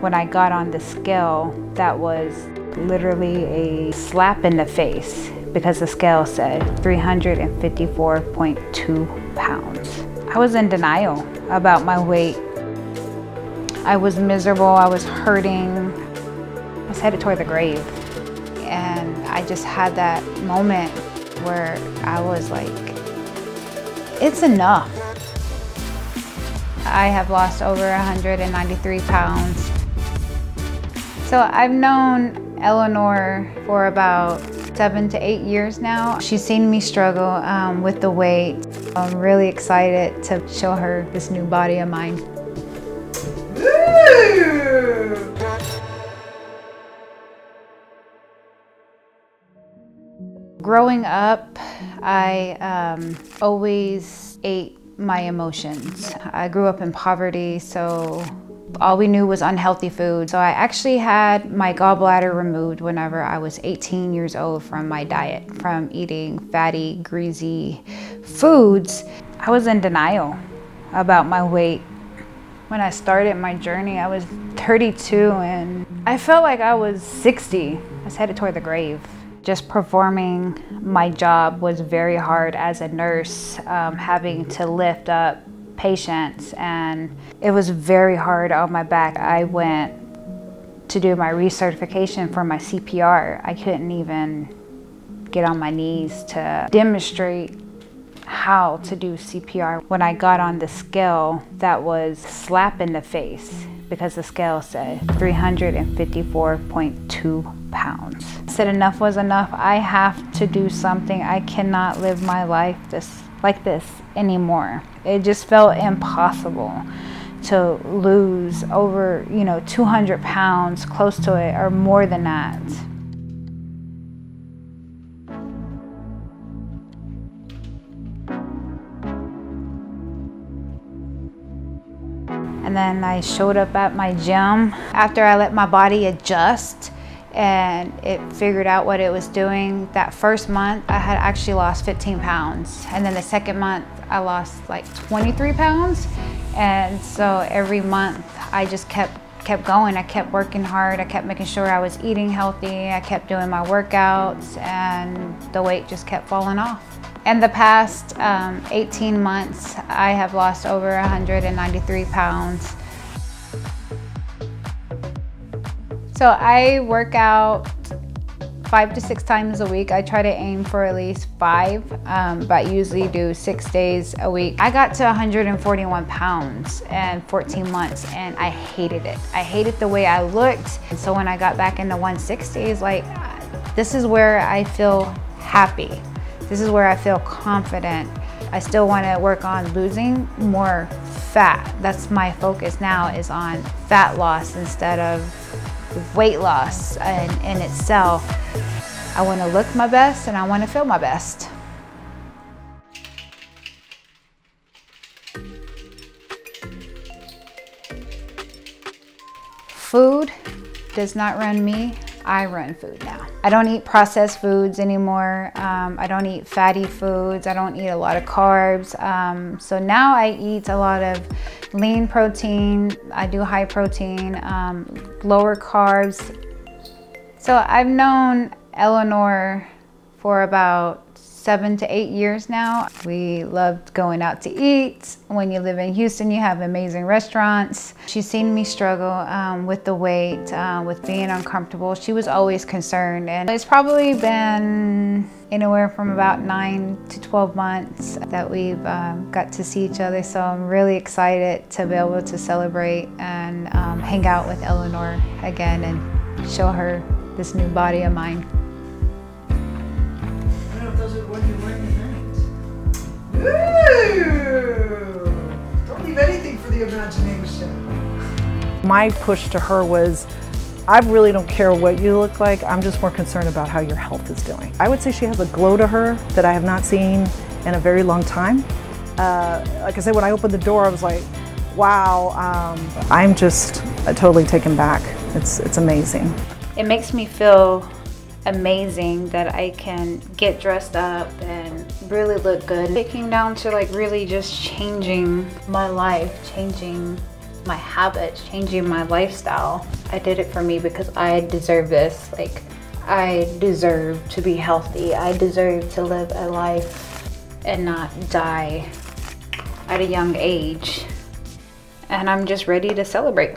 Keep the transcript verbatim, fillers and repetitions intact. When I got on the scale, that was literally a slap in the face because the scale said three hundred fifty-four point two pounds. I was in denial about my weight. I was miserable, I was hurting. I was headed toward the grave. And I just had that moment where I was like, it's enough. I have lost over one hundred ninety-three pounds. So I've known Eleanor for about seven to eight years now. She's seen me struggle um, with the weight. I'm really excited to show her this new body of mine. Growing up, I um, always ate my emotions. I grew up in poverty, so all we knew was unhealthy food. So I actually had my gallbladder removed whenever I was eighteen years old from my diet, from eating fatty, greasy foods. I was in denial about my weight. When I started my journey, I was thirty-two and I felt like I was sixty. I was headed toward the grave. Just performing my job was very hard as a nurse, um, having to lift up patients, and it was very hard on my back. I went to do my recertification for my C P R. I couldn't even get on my knees to demonstrate how to do C P R. When I got on the scale, that was a slap in the face because the scale said three hundred fifty-four point two pounds. I said enough was enough. I have to do something. I cannot live my life this like this anymore. It just felt impossible to lose over, you know, two hundred pounds, close to it, or more than that. And then I showed up at my gym after I let my body adjust and it figured out what it was doing. That first month, I had actually lost fifteen pounds. And then the second month, I lost like twenty-three pounds. And so every month, I just kept, kept going. I kept working hard. I kept making sure I was eating healthy. I kept doing my workouts, and the weight just kept falling off. In the past um, eighteen months, I have lost over one hundred ninety-three pounds. So I work out five to six times a week. I try to aim for at least five, um, but usually do six days a week. I got to one hundred forty-one pounds in fourteen months and I hated it. I hated the way I looked. And so when I got back into one sixties, like, this is where I feel happy. This is where I feel confident. I still want to work on losing more fat. That's my focus now, is on fat loss instead of weight loss in, in itself. I want to look my best and I want to feel my best. Food does not run me, I run food now. I don't eat processed foods anymore. Um, I don't eat fatty foods. I don't eat a lot of carbs. Um, so now I eat a lot of lean protein. I do high protein, um, lower carbs. So I've known Eleanor for about seven to eight years now. We loved going out to eat. When you live in Houston, you have amazing restaurants. She's seen me struggle um, with the weight, uh, with being uncomfortable. She was always concerned, and it's probably been anywhere from about nine to twelve months that we've um, got to see each other. So I'm really excited to be able to celebrate and um, hang out with Eleanor again and show her this new body of mine. What you're wearing tonight. Ooh! Don't leave anything for the imagination. My push to her was, I really don't care what you look like, I'm just more concerned about how your health is doing. I would say she has a glow to her that I have not seen in a very long time. Uh, like I said, when I opened the door, I was like, wow, um, I'm just totally taken back. It's, it's amazing. It makes me feel amazing that I can get dressed up and really look good. It came down to like really just changing my life, changing my habits, changing my lifestyle. I did it for me because I deserve this. Like, I deserve to be healthy. I deserve to live a life and not die at a young age. And I'm just ready to celebrate.